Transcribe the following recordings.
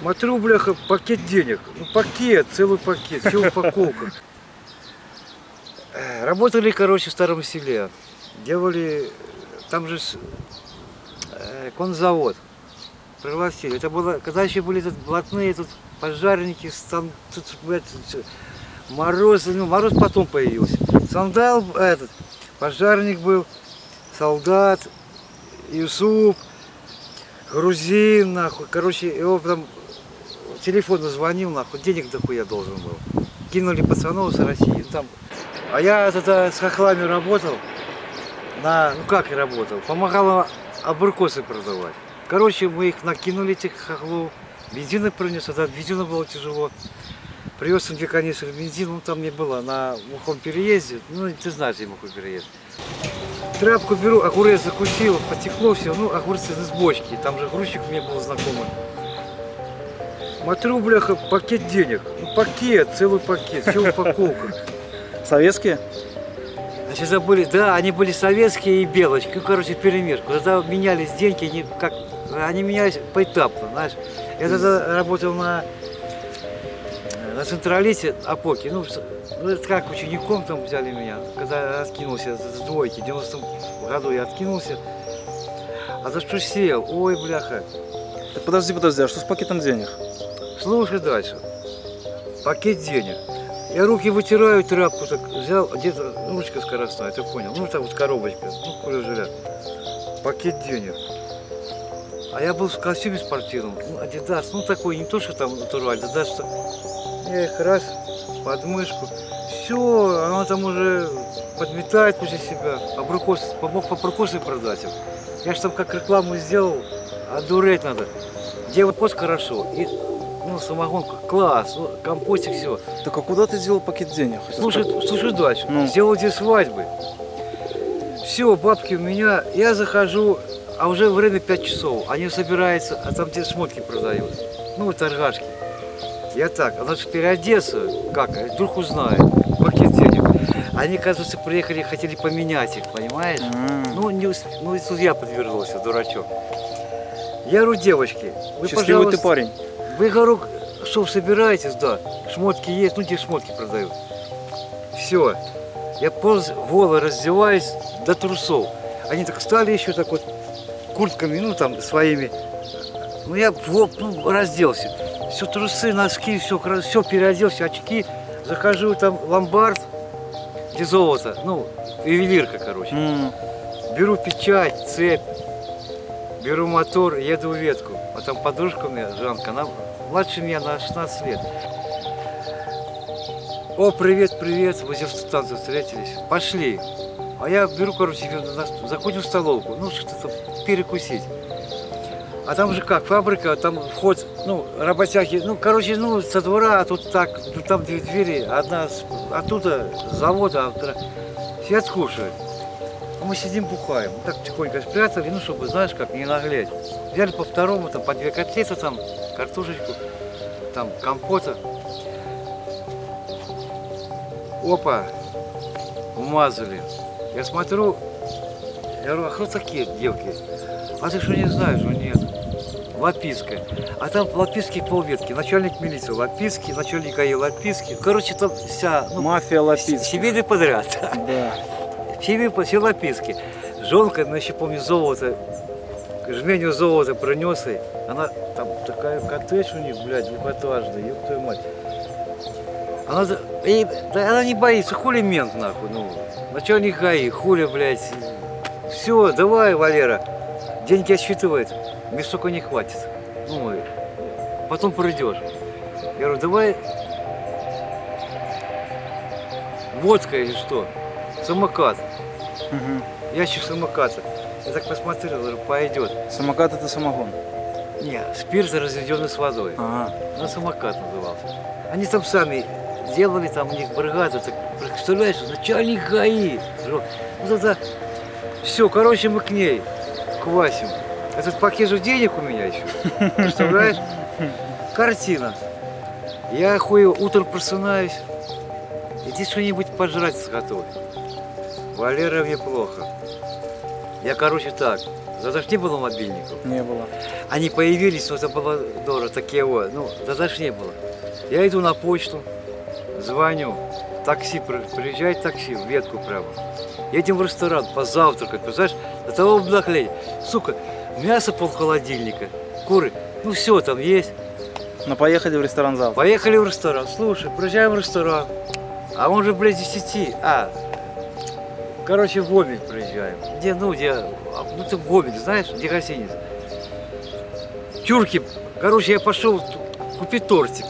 Смотрю, бляха, пакет денег. Ну, пакет, целый пакет, все в упаковках. Работали, короче, в Старом Селе. Делали, там же конзавод пригласили. Это было, когда еще были тут блатные, тут пожарники, тут мороз, ну, мороз потом появился. Сандал этот, пожарник был, солдат, Юсуп, грузин, нахуй, короче, его там телефон звонил, нахуй, денег дохуя должен был. Кинули пацанов с России, там. А я тогда с хохлами работал, ну как я работал, помогал абрикосы продавать. Короче, мы их накинули, этих хохлов, бензина принес, тогда бензина было тяжело. Привез им две канистры бензин, ну там не было, на Мухом переезде, ну ты знаешь, где Мухом переезд. Тряпку беру, огурец закусил, потекло все, ну огурцы из бочки, там же грузчик мне был знакомый. Смотрю, бляха, пакет денег, ну пакет, целый пакет, все в упаковках. Советские? Значит, забыли, да, они были советские и белочки, ну короче, перемешку, когда менялись деньги, они менялись поэтапно, знаешь. Я тогда работал на Централите, Апоке, ну как учеником там взяли меня, когда я откинулся с двойки, в 90-м году я откинулся, а за что сел, ой, бляха. Так подожди, а что с пакетом денег? Слушай дальше, пакет денег, я руки вытираю, тряпку так взял, где-то ручка скоростная, ты понял, ну там вот коробочка, ну куда же, пакет денег. А я был в костюме спортивном, ну Адидас, ну такой, не то что там натуральный, Адидас, я их раз, подмышку, все, она там уже подметает после себя, абрикосы, помог абрикосы продать им. Я же там как рекламу сделал, а дуреть надо. Делать пост хорошо, и ну, самогонка, класс, ну, компостик, все. Так а куда ты сделал пакет денег? Слушай дальше, сделал здесь свадьбы. Все, бабки у меня, я захожу, а уже время 5 часов, они собираются, а там те шмотки продают, ну, торгашки. Я так, она же переодеться, как, вдруг узнает, пакет денег. Они, кажется, приехали, хотели поменять их, понимаешь? Ну, и судья подвернулся, дурачок. Я говорю, девочки, вы, счастливый ты парень. Вы, говорю, что собираетесь, да, шмотки есть, ну, те шмотки продают. Все, я полголый раздеваюсь до трусов. Они так встали еще так вот, куртками, ну, там, своими. Ну, я разделся. Все трусы, носки, все переоделся, очки. Захожу, там ломбард, где золото, ну, ювелирка, короче. Беру печать, цепь, беру мотор, еду в Ветку. А там подружка у меня, Жанка, она младше меня на 16 лет. О, привет, мы здесь в станции встретились. Пошли. А я беру, короче, заходим в столовку, ну, что-то перекусить. А там же как, фабрика, там вход, ну, работяги, ну, короче, ну, со двора, а тут так, ну, там две двери, одна оттуда, завода, а вторая. Все откушают. А мы сидим, бухаем, так тихонько спрятали, ну, чтобы, знаешь, как, не наглеть. Взяли по второму, там, по две котлеты, там, картошечку, там, компота. Опа, умазали. Я смотрю, я говорю, а кто такие девки? А ты что, не знаешь, ну, нет. Лаписка. А там Лаписки полветки. Начальник милиции Лаписки, начальник АИ Лаписки. Короче, там вся... Ну, мафия Лаписки. Семейный подряд. Да. Все Лаписки. Жонка, ну, еще помню, золото, жменю золота принес ей. Она там такая коттедж у них, блядь, двухэтажный, ёб твою мать. Она не боится, хули мент, нахуй, ну. Начальник АИ, хули, блядь. Все, давай, Валера. Деньги отсчитывает, мне столько не хватит. Ну, потом пройдешь. Я говорю, давай водка или что? Самокат. Угу. Ящик самоката. Я так посмотрел, говорю, пойдет. Самокат — это самогон? Не, спирт, разведенный с водой. Ага. Он самокат назывался. Они там сами делали, там у них бригада. Так, представляешь, начальник ГАИ. Ну тогда все, короче, мы к ней. Квасим. Этот пакет же денег у меня еще. Представляешь? Картина. Я охуел, утром просынаюсь. Иди что-нибудь пожрать сготовь. Валера, мне плохо. Я, короче, так. Зазашни было мобильников? Не было. Они появились, но это было дорого, такие вот. Ну, зазашни было. Я иду на почту, звоню, такси, приезжает такси, в ветку прямо. Едем в ресторан позавтракать, понимаешь, до того вдохновения. Сука, мясо пол холодильника, куры, ну все там есть. Но поехали в ресторан завтра. Поехали в ресторан, слушай, приезжаем в ресторан. А он же, блядь, 10, короче, в Гомель приезжаем. Где, ну, где, ну ты Гомель, знаешь, где гостиница. Тюрки, короче, я пошел купить тортик.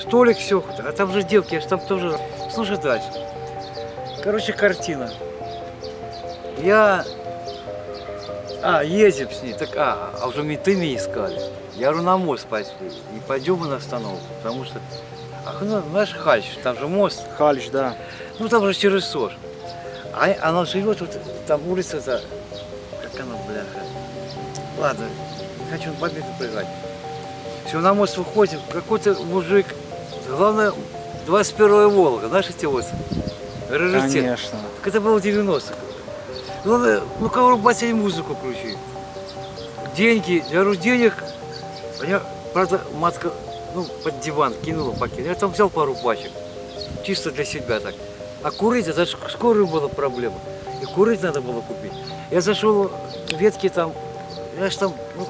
Столик, все, а там же девки, я же там тоже, слушай дальше. Короче, картина. Я, едем с ней, так, а уже ты меня искали. Я говорю, на мост пошли, и пойдем мы на остановку, потому что, ну, знаешь, Хальч, там же мост. Хальч, да. Ну, там же через Сож. А она живет, вот там улица-то, как она, бляха. Ладно, не хочу победу проиграть. Все, на мост выходим, какой-то мужик, главное, 21-я Волга, знаешь, эти вот, раритет. Конечно. Так это было 90-х. Главное, ну, кого батя музыку включи. Деньги, я говорю, денег, я, правда, матка, ну, под диван кинула пакет, я там взял пару пачек, чисто для себя так. А курить, это же скорую была проблема, и курить надо было купить. Я зашел в ветки там, я же там, ну,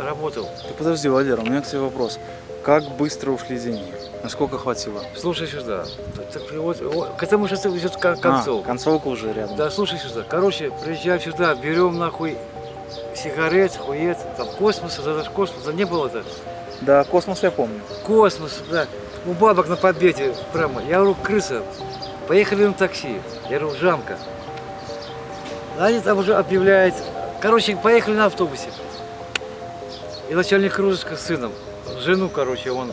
работал. Ты подожди, Валера, у меня к тебе вопрос. Как быстро ушли деньги? Насколько хватило? Слушай сюда, так, вот, к этому сейчас идет концовка. Концовка уже рядом. Да, слушай сюда, короче, приезжаем сюда, берем нахуй сигарет, хует, там космоса, даже космоса не было-то. Да, космос я помню. Космос, да, у бабок на победе прямо, я говорю, крыса. Поехали на такси, я говорю, Жанка. Они там уже объявляют. Короче, поехали на автобусе. И начальник Кружечка с сыном, жену, короче, он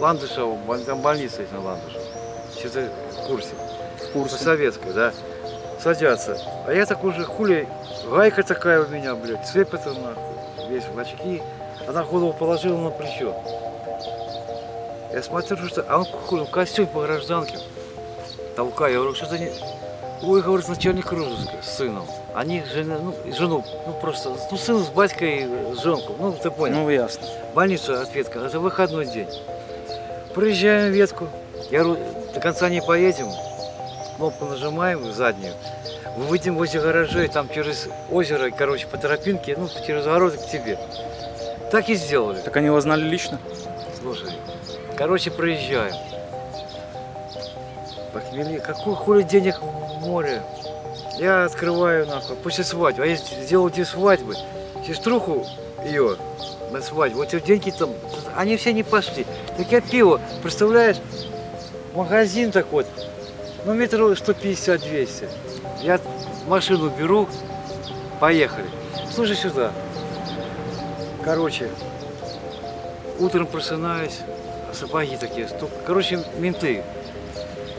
Ландышева, там больница есть на Ландышева. Что-то в курсе. В курсе. Советская, да. Садятся. А я так уже хули, гайка такая у меня, блядь, цепь это нахуй, весь в очки. Она голову положила на плечо. Я смотрю, что он хули, костюм по гражданке. Толкаю, я говорю, что-то не... Ой, говорит, начальник Кружевской с сыном. Они жену, ну просто, ну сын с батькой, с женкой, ну ты понял. Ну ясно. Больница от Ветка, это выходной день. Проезжаем в Ветку, я говорю, до конца не поедем, кнопку нажимаем в заднюю, выйдем возле гаражей, там через озеро, короче, по тропинке, ну через огороды к тебе. Так и сделали. Так они его знали лично? Слушай, короче, проезжаем. Похмелье, какой хули денег в море? Я открываю нахуй, после свадьбы. А я сделал две свадьбы, сеструху ее на свадьбу. Вот эти деньги там, они все не пошли. Так я пиво, представляешь, магазин так вот, ну метров 150-200. Я машину беру, поехали. Слушай сюда. Короче, утром просынаюсь, сапоги такие, стук. Короче, менты.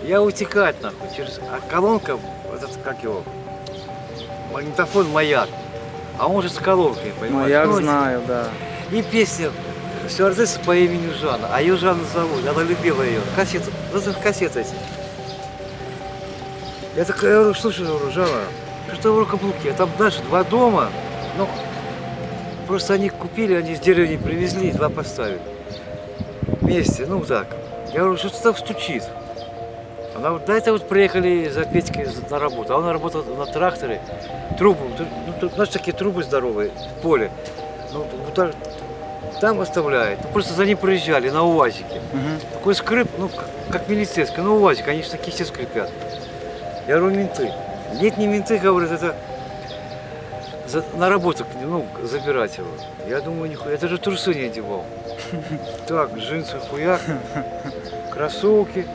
Я утекать нахуй через колонка, этот, как его, магнитофон «Маяк», а он же с колонкой, понимаешь? «Маяк» ну, знаю, да. И песня «Стюардесса» по имени Жанна, а ее Жанна зовут, она любила ее, кассету, это кассеты эти. Я так говорю, слушай, Жанна, что в рукоблуке, там дальше два дома, ну, просто они купили, они с деревни привезли, два поставили вместе, ну так. Я говорю, что-то там стучит. Она говорит, да это вот приехали за Петькой на работу, а он работал на тракторе, трубы, ну, тут, знаешь, такие трубы здоровые, в поле, ну, там оставляет, просто за ним проезжали на УАЗике, такой скрип, ну, как милицейский, ну, УАЗик, они же такие все скрипят. Я говорю, менты, нет, не менты, говорят, это на работу, ну, забирать его. Я думаю, нихуя, я даже трусы не одевал. Так, джинсы, хуяк, кроссовки.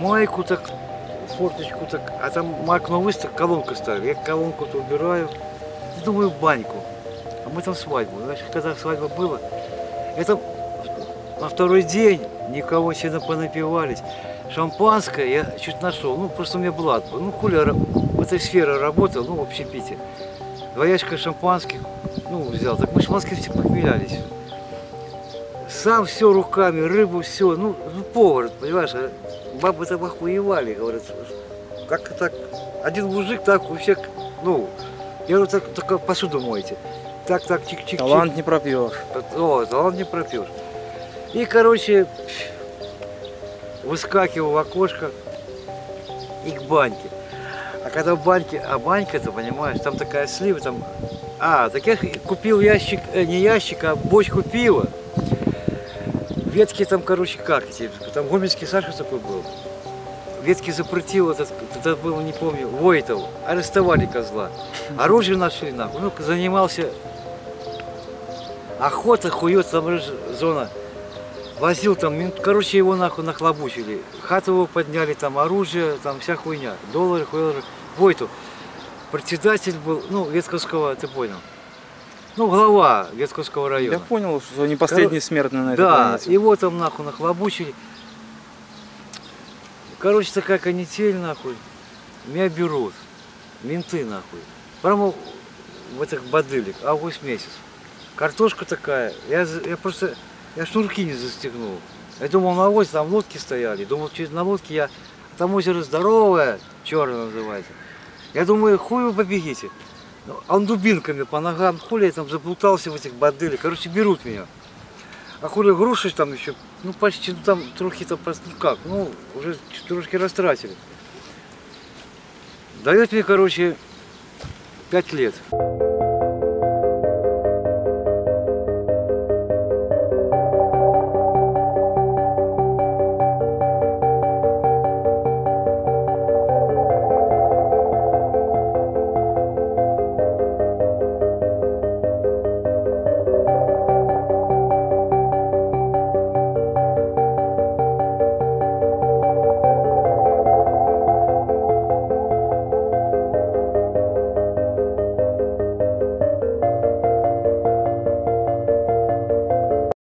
Майку так, форточку так, а там майку на выставку, колонку ставлю, я колонку-то убираю, думаю, в баньку, а мы там свадьбу, значит, когда свадьба была, я там на второй день никого сильно понапивались, шампанское я чуть нашел, ну, просто у меня была, ну, хули в этой сфере работал, ну, в общепите, два ящика шампанских, ну, взял, так мы шампанским все похмелялись. Сам все руками, рыбу, все, ну, повар, понимаешь, бабы там охуевали, говорят, как так, один мужик так у всех, ну, Я говорю, только посуду моете. Так, чик-чик-чик. Талант не пропьешь. О, талант не пропьешь. И, короче, выскакивал в окошко и к баньке. А когда в баньке, а банька-то, понимаешь, там такая слива, там... А, так я купил ящик, не ящик, а бочку пива. Ветки там, короче, как эти, там гомельский Сашка такой был. Ветки запретил, это был, не помню, Войтов, арестовали козла. Оружие нашли, нахуй, ну, занимался охотой, хует, там же зона. Возил там, короче, его нахуй нахлобучили. Хату его подняли, там оружие, там вся хуйня. Доллары, хуйлары. Войтов. Председатель был, ну, Ветковского, ты понял. Ну, глава Ветковского района. Я понял, что не последний смертный на этой планете. Да, его там нахуй нахлобучили. Короче, такая канитель, нахуй. Меня берут. Менты, нахуй. Прямо в этих бадылях. Август месяц. Картошка такая. Я шнурки не застегнул. Я думал, на лодке, там лодки стояли. Думал, через на лодке я... Там озеро здоровое, черное называется. Я думаю, хуй вы побегите. А он дубинками по ногам, хули я там заплутался в этих бадылях. Короче, берут меня. А хули груши там еще, ну почти, ну там трухи-то просто, ну как, ну уже трошки растратили. Дает мне, короче, 5 лет.